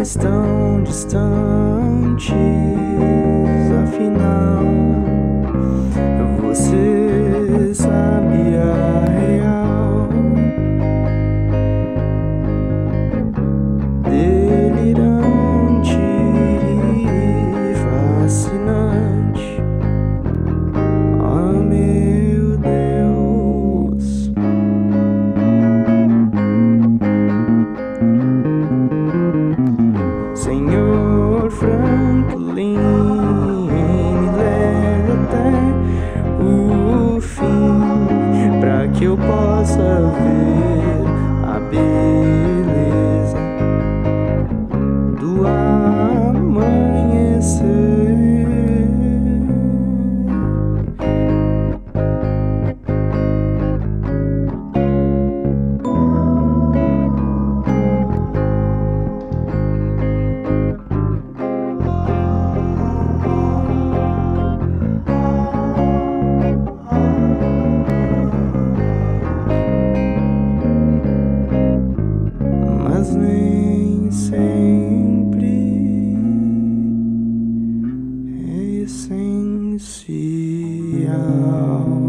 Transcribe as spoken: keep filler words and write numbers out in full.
lugares tão distantes. Afinal, você sabe a real. Delirante e fascinante. Ah, meu Deus. Senhor Franklin, que eu possa ver a beleza do amanhecer. Mas nem sempre é essencial.